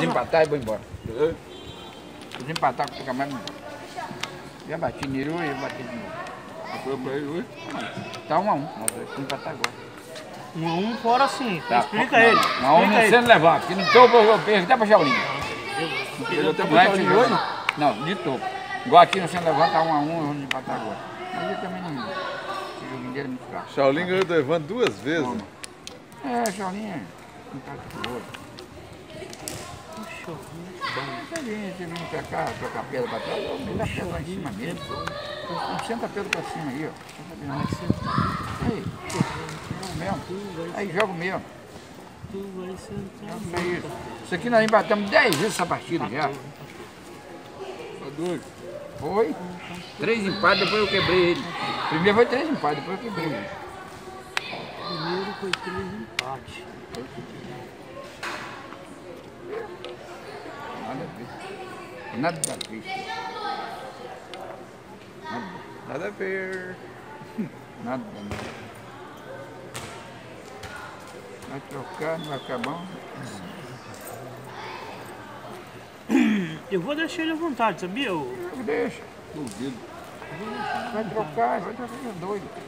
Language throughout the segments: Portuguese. Desempatar e vou embora. Desempatar que fica mais melhor. Já bati Niru e eu bati de novo. Tá 1 a 1. Nós vamos empatar agora. 1 a 1 fora sim. Tá. Explica ele. 1 a 1 sendo levado. Se não topo, eu perco até pra Jaulinho. Eu tenho mais de olho? Não, de topo. Igual aqui no centro levanta 1 a 1, eu vou empatar agora. Mas eu também não. O jogo inteiro é muito fraco. Shaolin ganhou do Evandro 2 vezes. É, Shaolin. Não tá de olho. Você vem pra cá, trocar pedra pra trás, dá pedra lá em cima mesmo. Então, senta a pedra pra cima aí, ó. Aí, joga mesmo. Aí, joga mesmo. Isso aqui nós embatamos 10 vezes essa partida já. Foi 3 empates, depois eu quebrei ele. Primeiro foi 3 empates, depois eu quebrei ele. Primeiro foi 3 empates. Nada a ver. Nada a ver. Nada a ver. Vai trocar, não vai ficar bom. Eu vou deixar ele à vontade, sabia? Deixa. Duvido. Vai trocar, os dois. Deixa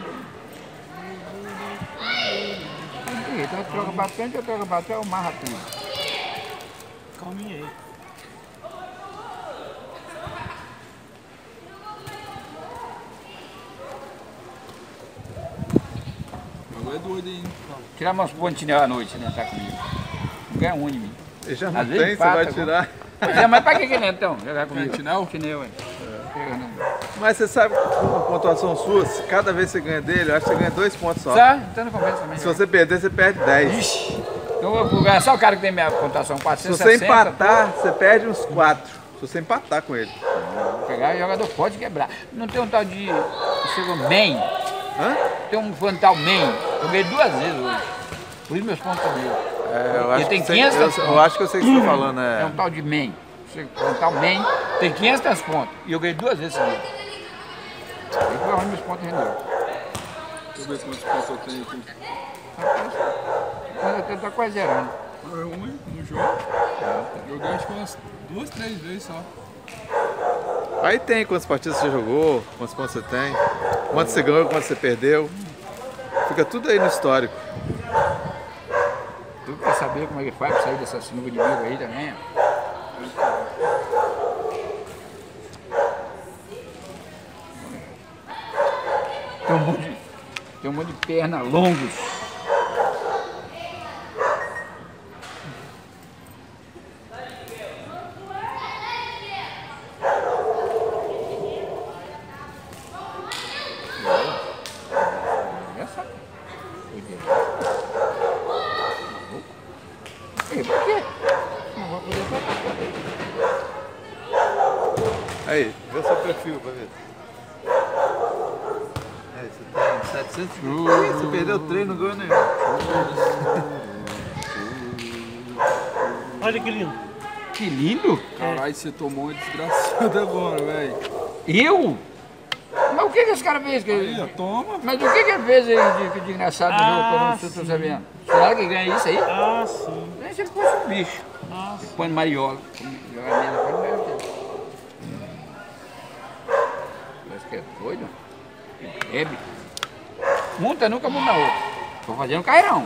doido. Então troca bastante, eu troco bastante, é o mais rápido. Calminha aí. É doido, hein? Tirar umas pontinhas à noite, né? Tá comigo. Não ganha um de mim. Ele já não tem, você vai tirar. É, mas pra que que ele é então? Jogar comigo? Chinel? Chinel, hein? É. Mas você sabe, com a pontuação sua, se cada vez você ganha dele, eu acho que você ganha 2 pontos só. Tá, então não compensa também. Se você perder, você perde 10. Ixi, então eu vou ganhar só o cara que tem minha pontuação 460. Se você empatar, pô, você perde uns 4. Se você empatar com ele. Pegar o jogador pode quebrar. Não tem um tal de... Chegou bem. Hã? Tem um frontal Man. Eu ganhei 2 vezes hoje. Por isso meus pontos subiram. É, tem 500 pontos. Eu acho que eu sei o que você está falando. É um tal de Man. Frontal Man tem 500 pontos. E eu ganhei 2 vezes seguidas. E foi onde meus pontos renderam. Deixa eu ver quantos pontos eu tenho aqui. Mas eu tô quase zerando. Eu ganhei no jogo. Eu ganhei acho que umas 2, 3 vezes só. Aí tem quantas partidas você jogou, quantos pontos você tem, quanto você ganhou, quanto você perdeu. Fica tudo aí no histórico. Tu quer saber como é que faz pra sair dessa sinuca de bico aí também? Tem um monte de perna longos. Aí, vê o seu perfil pra ver. Aí, você tem 700 mil. Você perdeu 3, não ganhou nenhum. Olha que lindo. Que lindo? Caralho, você tomou uma desgraçada agora, velho. Eu? Mas o que que esse cara fez? Aí, toma. Mas o que que ele fez aí de engraçado no jogo? Como você tá sabendo? Será que ganha isso aí? Ah, sim. Mas ele pôs um bicho. Ah, sim. Põe mariola. Joga merda, põe mariola. É doido? Bebe. Monta nunca muda outra. Tô fazendo cairão.